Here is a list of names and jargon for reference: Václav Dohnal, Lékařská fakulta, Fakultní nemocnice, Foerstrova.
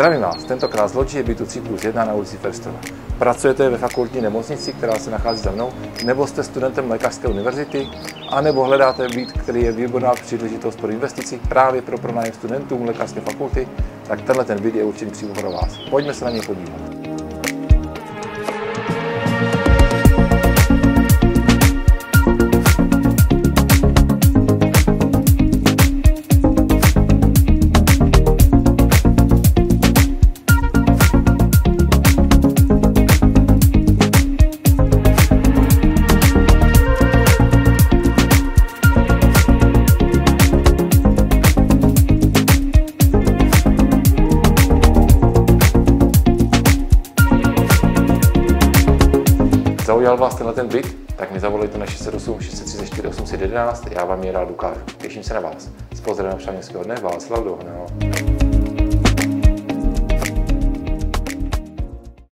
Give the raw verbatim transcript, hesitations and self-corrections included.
Zdravím vás, tentokrát z loďi je bytu tři plus jedna na ulici Foerstrova. Pracujete ve fakultní nemocnici, která se nachází za mnou, nebo jste studentem lékařské univerzity, anebo hledáte byt, který je výborná příležitost pro investici právě pro pronájem studentům lékařské fakulty, tak tenhle ten byt je určitý přímo pro vás. Pojďme se na něj podívat. Zaujal vás tenhle ten byt, tak mi zavolejte na šest set osm, šest set třicet čtyři, osm set jedenáct, já vám je rád ukážu. Těším se na vás. S pozdravem všeho dne, Václav Dohnal.